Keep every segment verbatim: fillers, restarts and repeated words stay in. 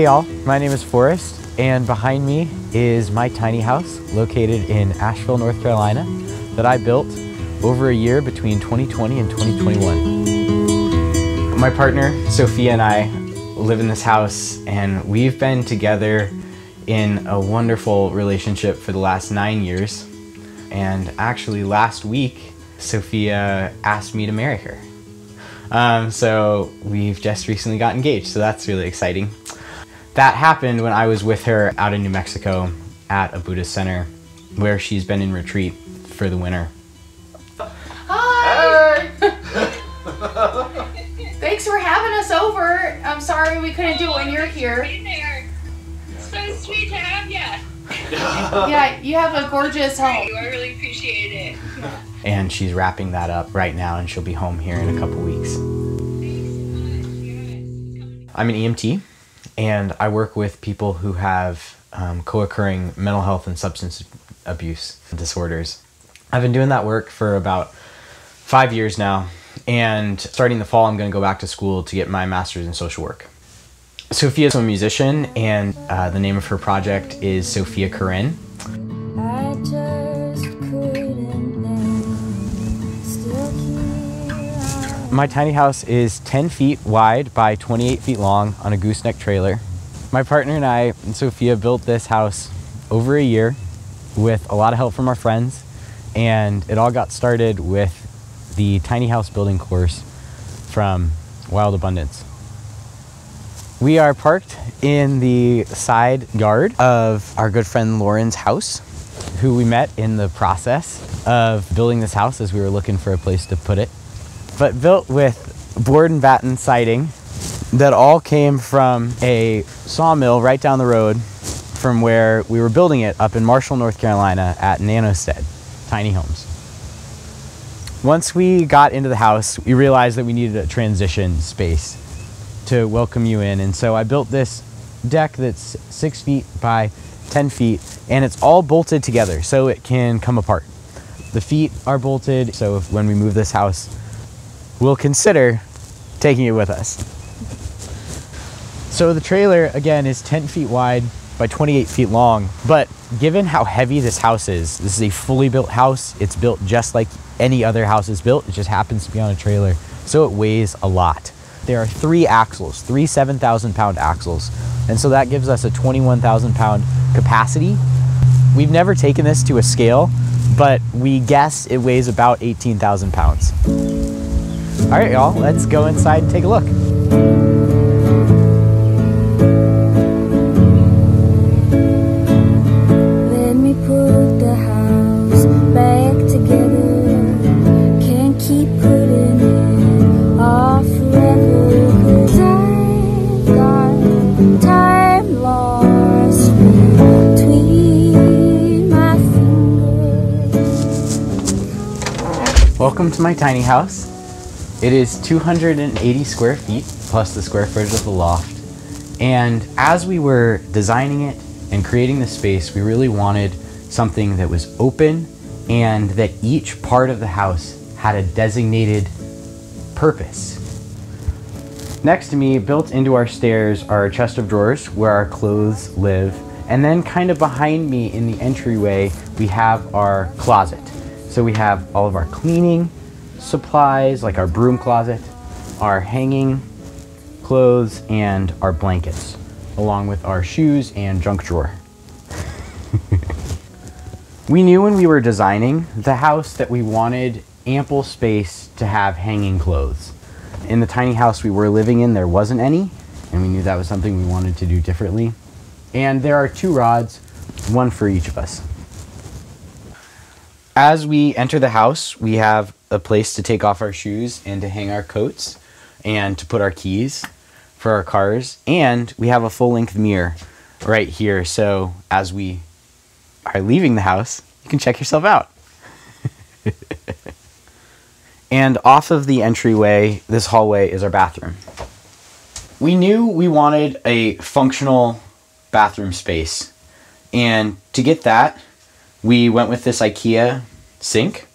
Hey y'all, my name is Forrest, and behind me is my tiny house located in Asheville, North Carolina, that I built over a year between twenty twenty and twenty twenty-one. My partner, Sophia, and I live in this house, and we've been together in a wonderful relationship for the last nine years. And actually last week, Sophia asked me to marry her. Um, so we've just recently got engaged, so that's really exciting. That happened when I was with her out in New Mexico at a Buddhist center where she's been in retreat for the winter. Hi! Hey. Thanks for having us over. I'm sorry we couldn't oh, do it when you're here. There. It's so sweet to have you. Yeah, you have a gorgeous home. I really appreciate it. Yeah. And she's wrapping that up right now, and she'll be home here in a couple weeks. I'm an E M T, and I work with people who have um, co-occurring mental health and substance abuse disorders. I've been doing that work for about five years now, and starting the fall, I'm going to go back to school to get my master's in social work. Sophia's a musician, and uh, the name of her project is Sophia Corinne. I just couldn't name, still here. My tiny house is ten feet wide by twenty-eight feet long on a gooseneck trailer. My partner and I and Sophia built this house over a year with a lot of help from our friends, and it all got started with the tiny house building course from Wild Abundance. We are parked in the side yard of our good friend Lauren's house, who we met in the process of building this house as we were looking for a place to put it. But built with board and batten siding that all came from a sawmill right down the road from where we were building it up in Marshall, North Carolina at Nanostead, tiny homes. Once we got into the house, we realized that we needed a transition space to welcome you in. And so I built this deck that's six feet by ten feet, and it's all bolted together so it can come apart. The feet are bolted, so if, when we move this house, we'll consider taking it with us. So the trailer, again, is ten feet wide by twenty-eight feet long, but given how heavy this house is, this is a fully built house. It's built just like any other house is built. It just happens to be on a trailer, so it weighs a lot. There are three axles, three seven thousand pound axles. And so that gives us a twenty-one thousand pound capacity. We've never taken this to a scale, but we guess it weighs about eighteen thousand pounds. All right, y'all, let's go inside and take a look. Let me put the house back together. Can't keep putting it off forever. Welcome to my tiny house. It is two hundred eighty square feet plus the square footage of the loft. And as we were designing it and creating the space, we really wanted something that was open and that each part of the house had a designated purpose. Next to me, built into our stairs, are a chest of drawers where our clothes live. And then kind of behind me in the entryway, we have our closet. So we have all of our cleaning supplies, like our broom closet, our hanging clothes, and our blankets, along with our shoes and junk drawer. We knew when we were designing the house that we wanted ample space to have hanging clothes. In the tiny house we were living in, there wasn't any, and we knew that was something we wanted to do differently. And there are two rods, one for each of us. As we enter the house, we have a place to take off our shoes and to hang our coats and to put our keys for our cars. And we have a full-length mirror right here. So as we are leaving the house, you can check yourself out. And off of the entryway, this hallway is our bathroom. We knew we wanted a functional bathroom space. And to get that, we went with this IKEA sink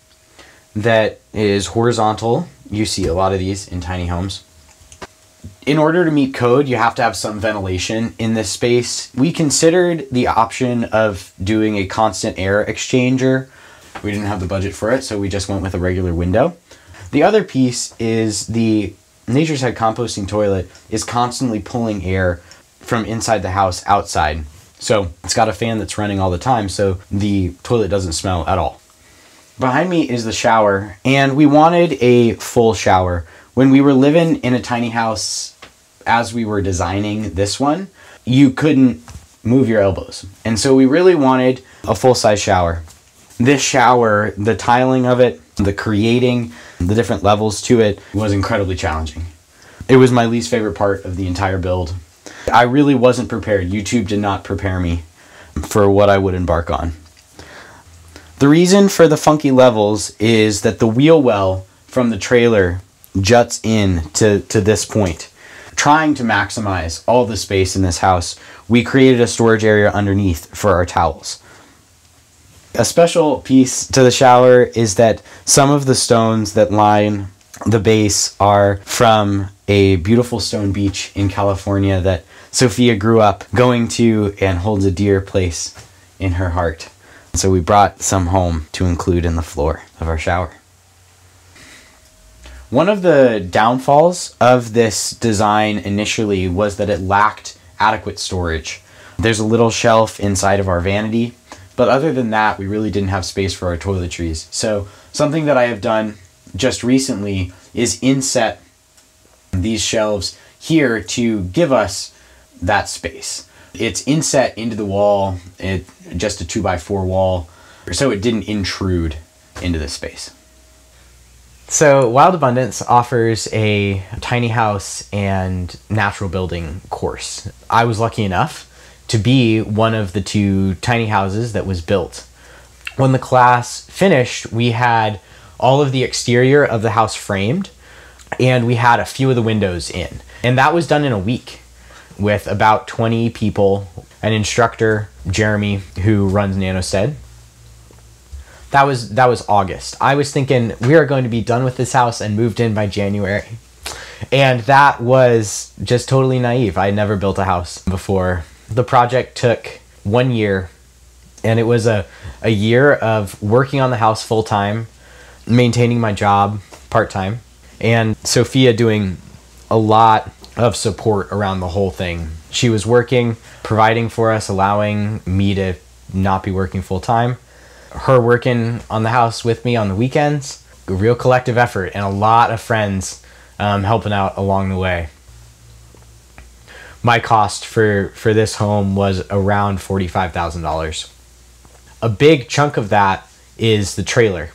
that is horizontal. You see a lot of these in tiny homes. In order to meet code, you have to have some ventilation in this space. We considered the option of doing a constant air exchanger. We didn't have the budget for it, so we just went with a regular window. The other piece is the Nature's Head composting toilet is constantly pulling air from inside the house outside. So it's got a fan that's running all the time, so the toilet doesn't smell at all. Behind me is the shower, and we wanted a full shower. When we were living in a tiny house, as we were designing this one, you couldn't move your elbows. And so we really wanted a full-size shower. This shower, the tiling of it, the creating, the different levels to it was incredibly challenging. It was my least favorite part of the entire build. I really wasn't prepared. YouTube did not prepare me for what I would embark on. The reason for the funky levels is that the wheel well from the trailer juts in to, to this point. Trying to maximize all the space in this house, we created a storage area underneath for our towels. A special piece to the shower is that some of the stones that line the base are from a beautiful stone beach in California that Sophia grew up going to and holds a dear place in her heart. So we brought some home to include in the floor of our shower. One of the downfalls of this design initially was that it lacked adequate storage. There's a little shelf inside of our vanity, but other than that, we really didn't have space for our toiletries. So something that I have done just recently is inset these shelves here to give us that space. It's inset into the wall, it just a two by four wall, so it didn't intrude into this space. So Wild Abundance offers a tiny house and natural building course. I was lucky enough to be one of the two tiny houses that was built. When the class finished, we had all of the exterior of the house framed, and we had a few of the windows in. And that was done in a week with about twenty people, an instructor, Jeremy, who runs Nanostead. That was, that was August. I was thinking we are going to be done with this house and moved in by January. And that was just totally naive. I had never built a house before. The project took one year, and it was a, a year of working on the house full-time, maintaining my job part-time, and Sophia doing a lot of support around the whole thing. She was working, providing for us, allowing me to not be working full-time, her working on the house with me on the weekends, a real collective effort, and a lot of friends um, helping out along the way. My cost for, for this home was around forty-five thousand dollars. A big chunk of that is the trailer.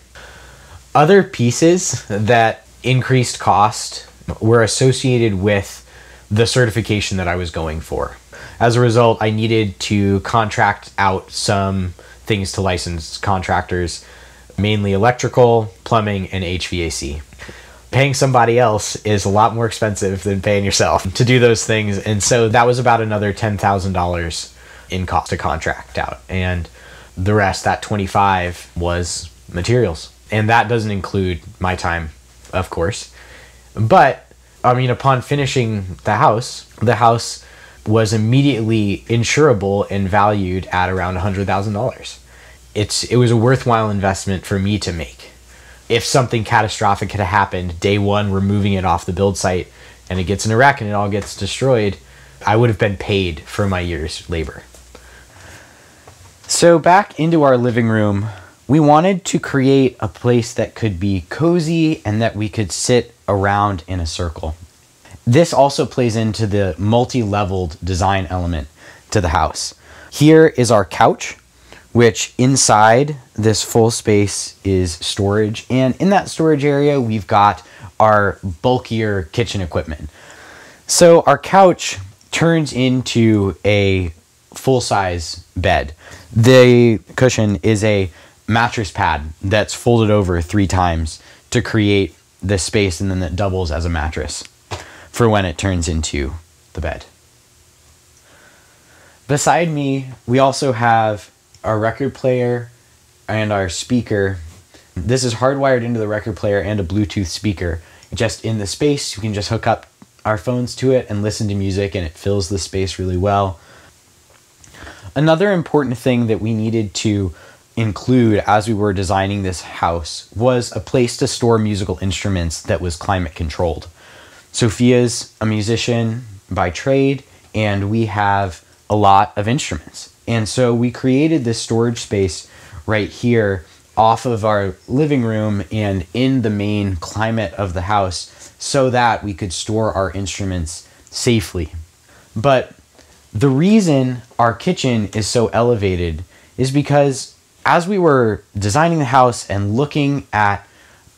Other pieces that increased cost were associated with the certification that I was going for. As a result, I needed to contract out some things to license contractors, mainly electrical, plumbing, and H V A C. Paying somebody else is a lot more expensive than paying yourself to do those things. And so that was about another ten thousand dollars in cost to contract out. And the rest, that twenty-five, was materials. And that doesn't include my time, of course. But I mean, upon finishing the house, the house was immediately insurable and valued at around one hundred thousand dollars. It's, it was a worthwhile investment for me to make. If something catastrophic had happened, day one, we're moving it off the build site and it gets in a wreck and it all gets destroyed, I would have been paid for my year's labor. So back into our living room, we wanted to create a place that could be cozy and that we could sit around in a circle. This also plays into the multi-leveled design element to the house. Here is our couch, which inside this full space is storage. And in that storage area, we've got our bulkier kitchen equipment. So our couch turns into a full-size bed. The cushion is a mattress pad that's folded over three times to create this space, and then that doubles as a mattress for when it turns into the bed. Beside me, we also have our record player and our speaker. This is hardwired into the record player and a Bluetooth speaker. Just in the space, you can just hook up our phones to it and listen to music, and it fills the space really well. Another important thing that we needed to include as we were designing this house was a place to store musical instruments that was climate controlled. Sophia's a musician by trade, and we have a lot of instruments. And so we created this storage space right here off of our living room and in the main climate of the house so that we could store our instruments safely. But the reason our kitchen is so elevated is because as we were designing the house and looking at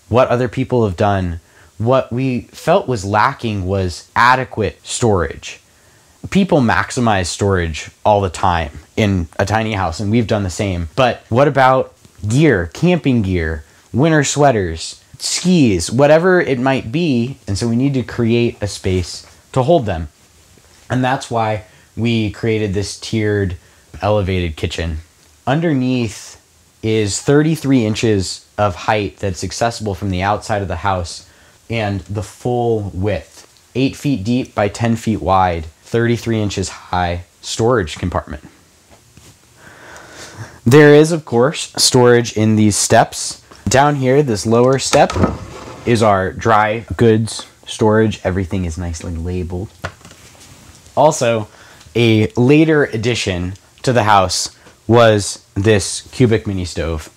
what other people have done, what we felt was lacking was adequate storage. People maximize storage all the time in a tiny house, and we've done the same. But what about gear, camping gear, winter sweaters, skis, whatever it might be? And so we need to create a space to hold them. And that's why we created this tiered, elevated kitchen. Underneath is thirty-three inches of height that's accessible from the outside of the house, and the full width, eight feet deep by ten feet wide, thirty-three inches high storage compartment. There is, of course, storage in these steps. Down here, this lower step is our dry goods storage. Everything is nicely labeled. Also, a later addition to the house was this cubic mini stove.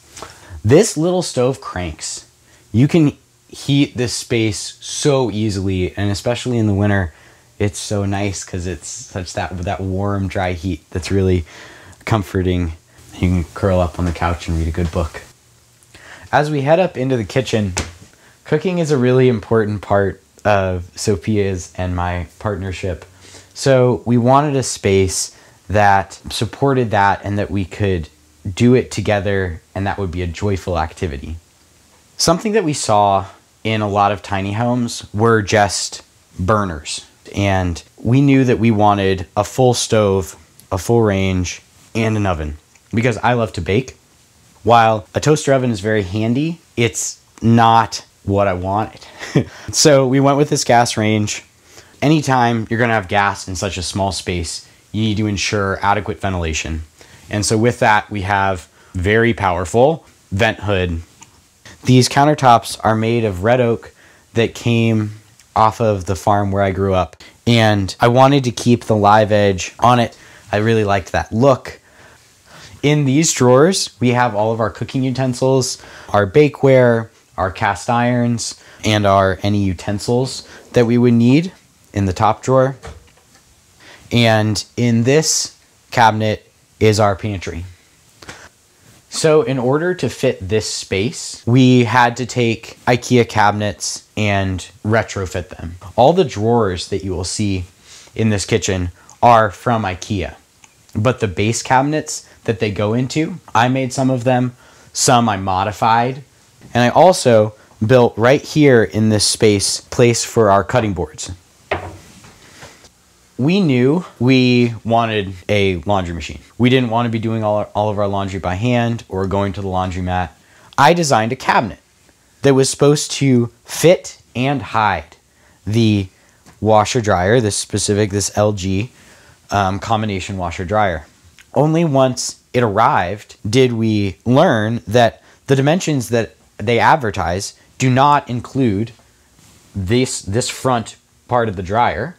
This little stove cranks. You can heat this space so easily, and especially in the winter, it's so nice because it's such that that warm, dry heat that's really comforting. You can curl up on the couch and read a good book. As we head up into the kitchen, cooking is a really important part of Sophia's and my partnership. So we wanted a space that supported that and that we could do it together, and that would be a joyful activity. Something that we saw in a lot of tiny homes were just burners. And we knew that we wanted a full stove, a full range, and an oven, because I love to bake. While a toaster oven is very handy, it's not what I wanted. So we went with this gas range. Anytime you're gonna have gas in such a small space, you need to ensure adequate ventilation. And so with that, we have very powerful vent hood. These countertops are made of red oak that came off of the farm where I grew up. And I wanted to keep the live edge on it. I really liked that look. In these drawers, we have all of our cooking utensils, our bakeware, our cast irons, and our any utensils that we would need in the top drawer. And in this cabinet is our pantry. So in order to fit this space, we had to take IKEA cabinets and retrofit them. All the drawers that you will see in this kitchen are from IKEA, but the base cabinets that they go into, I made some of them, some I modified, and I also built right here in this space place for our cutting boards. We knew we wanted a laundry machine. We didn't want to be doing all, our, all of our laundry by hand or going to the laundromat. I designed a cabinet that was supposed to fit and hide the washer dryer, this specific, this L G um, combination washer dryer. Only once it arrived did we learn that the dimensions that they advertise do not include this, this front part of the dryer.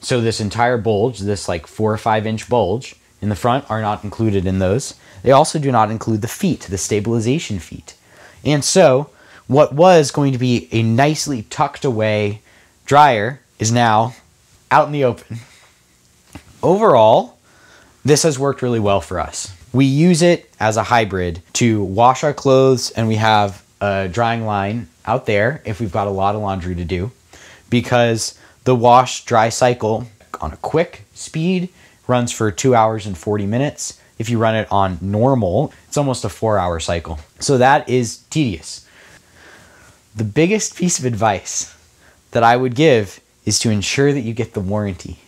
So this entire bulge, this like four or five inch bulge in the front, are not included in those. They also do not include the feet, the stabilization feet. And so what was going to be a nicely tucked away dryer is now out in the open. Overall, this has worked really well for us. We use it as a hybrid to wash our clothes, and we have a drying line out there if we've got a lot of laundry to do, because the wash dry cycle on a quick speed runs for two hours and forty minutes. If you run it on normal, it's almost a four hour cycle. So that is tedious. The biggest piece of advice that I would give is to ensure that you get the warranty.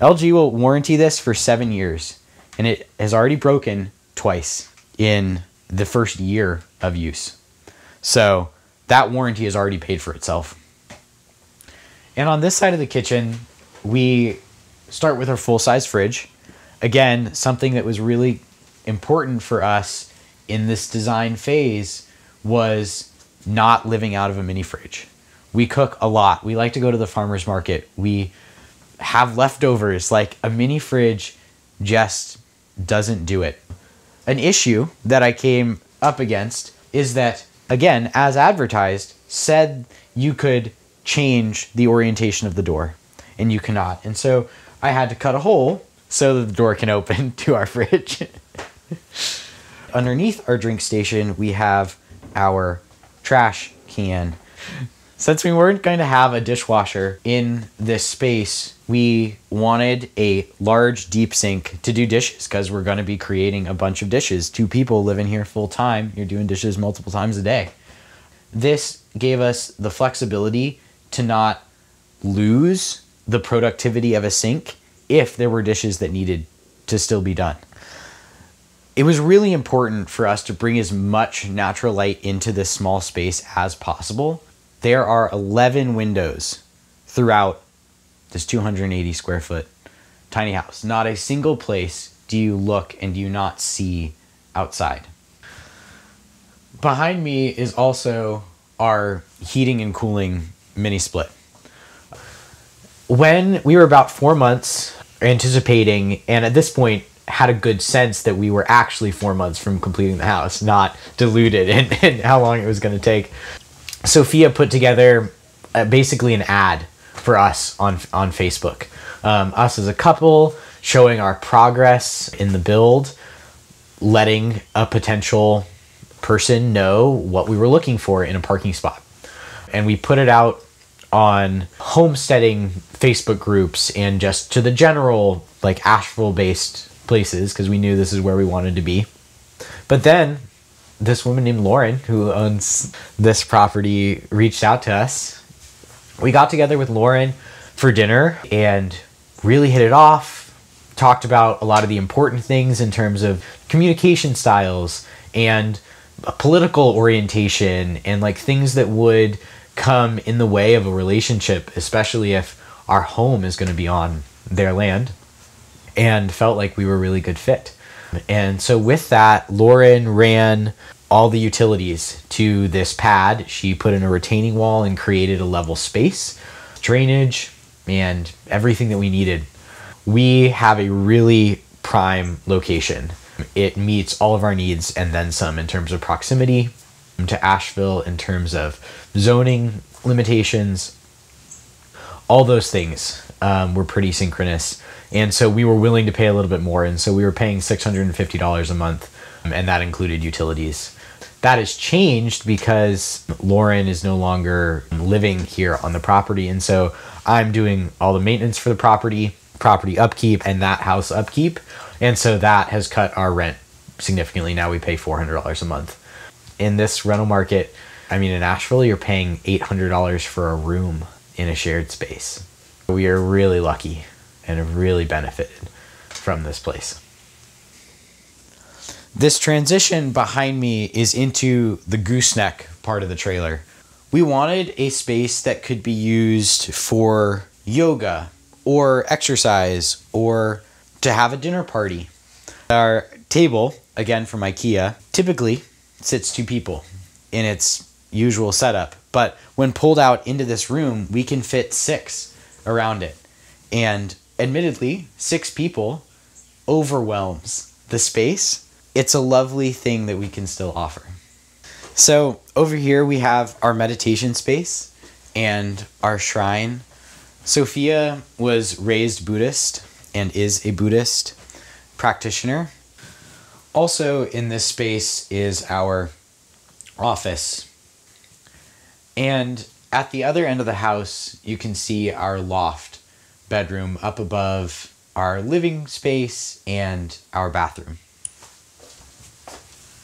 L G will warranty this for seven years, and it has already broken twice in the first year of use. So that warranty has already paid for itself. And on this side of the kitchen, we start with our full-size fridge. Again, something that was really important for us in this design phase was not living out of a mini fridge. We cook a lot. We like to go to the farmer's market. We have leftovers. Like, a mini fridge just doesn't do it. An issue that I came up against is that, again, as advertised, said you could change the orientation of the door, and you cannot. And so I had to cut a hole so that the door can open to our fridge. Underneath our drink station, we have our trash can. Since we weren't going to have a dishwasher in this space, we wanted a large deep sink to do dishes, because we're going to be creating a bunch of dishes. Two people living here full time, you're doing dishes multiple times a day. This gave us the flexibility to not lose the productivity of a sink if there were dishes that needed to still be done. It was really important for us to bring as much natural light into this small space as possible. There are eleven windows throughout this two hundred eighty square foot tiny house. Not a single place do you look and do you not see outside. Behind me is also our heating and cooling mini split. When we were about four months anticipating, and at this point had a good sense that we were actually four months from completing the house, not deluded in, in how long it was going to take, Sophia put together uh, basically an ad for us on on Facebook. Um, us as a couple, showing our progress in the build, letting a potential person know what we were looking for in a parking spot. And we put it out on homesteading Facebook groups and just to the general, like, Asheville-based places, because we knew this is where we wanted to be. But then this woman named Lauren, who owns this property, reached out to us. We got together with Lauren for dinner and really hit it off, talked about a lot of the important things in terms of communication styles and political orientation and, like, things that would come in the way of a relationship, especially if our home is going to be on their land, and felt like we were a really good fit. And so with that, Lauren ran all the utilities to this pad. She put in a retaining wall and created a level space, drainage, and everything that we needed. We have a really prime location. It meets all of our needs and then some in terms of proximity to Asheville, in terms of zoning limitations, all those things um, were pretty synchronous. And so we were willing to pay a little bit more. And so we were paying six hundred fifty dollars a month, and that included utilities. That has changed because Lauren is no longer living here on the property. And so I'm doing all the maintenance for the property, property upkeep, and that house upkeep. And so that has cut our rent significantly. Now we pay four hundred dollars a month. In this rental market, I mean, in Asheville, you're paying eight hundred dollars for a room in a shared space. We are really lucky and have really benefited from this place. This transition behind me is into the gooseneck part of the trailer. We wanted a space that could be used for yoga or exercise or to have a dinner party. Our table, again from IKEA, typically sits two people in its usual setup, but when pulled out into this room, we can fit six around it. And admittedly, six people overwhelms the space. It's a lovely thing that we can still offer. So over here we have our meditation space and our shrine. Sophia was raised Buddhist and is a Buddhist practitioner. Also in this space is our office. And at the other end of the house, you can see our loft bedroom up above our living space and our bathroom.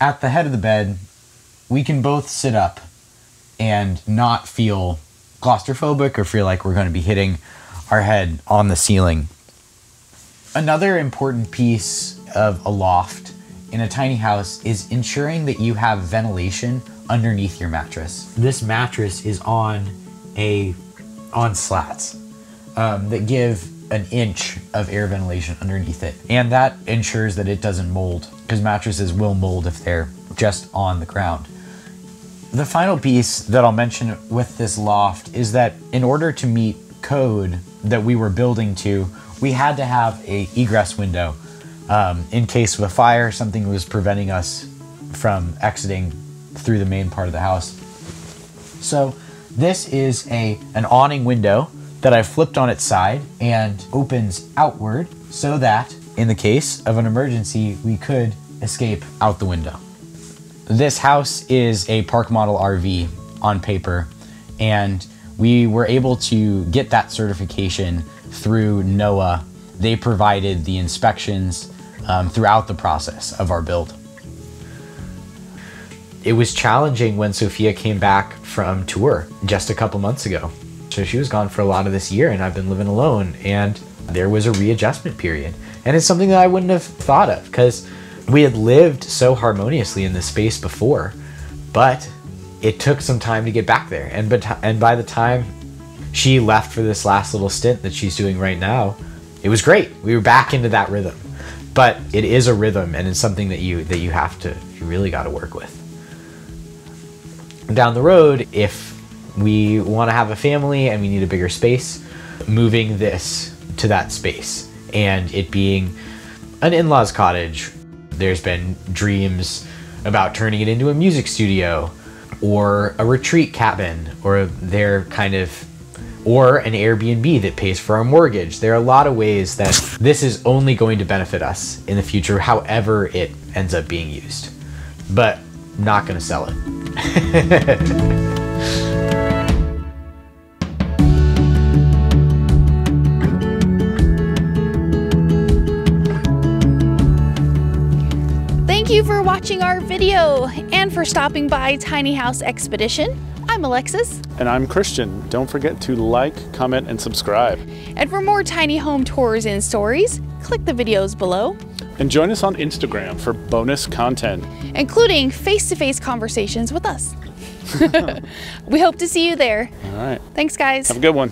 At the head of the bed, we can both sit up and not feel claustrophobic or feel like we're going to be hitting our head on the ceiling. Another important piece of a loft in a tiny house is ensuring that you have ventilation underneath your mattress. This mattress is on a on slats um, that give an inch of air ventilation underneath it. And that ensures that it doesn't mold, because mattresses will mold if they're just on the ground. The final piece that I'll mention with this loft is that in order to meet code that we were building to, we had to have a egress window um, in case of a fire, something was preventing us from exiting through the main part of the house. So this is a an awning window that I flipped on its side and opens outward so that in the case of an emergency, we could escape out the window. This house is a park model R V on paper, and we were able to get that certification through NOAA. They provided the inspections um, throughout the process of our build. It was challenging when Sophia came back from tour just a couple months ago. So she was gone for a lot of this year and I've been living alone, and there was a readjustment period. And it's something that I wouldn't have thought of, because we had lived so harmoniously in this space before, but it took some time to get back there. And but and by the time she left for this last little stint that she's doing right now, it was great. We were back into that rhythm. But it is a rhythm, and it's something that you that you have to you really got to work with. Down the road, if we want to have a family and we need a bigger space, moving this to that space and it being an in-laws cottage. There's been dreams about turning it into a music studio or a retreat cabin or their kind of, or an Airbnb that pays for our mortgage. There are a lot of ways that this is only going to benefit us in the future, however it ends up being used, but not gonna sell it. Thank you for watching our video and for stopping by Tiny House Expedition. I'm Alexis. And I'm Christian. Don't forget to like, comment, and subscribe. And for more tiny home tours and stories, click the videos below. And join us on Instagram for bonus content, including face-to-face conversations with us. We hope to see you there. All right. Thanks, guys. Have a good one.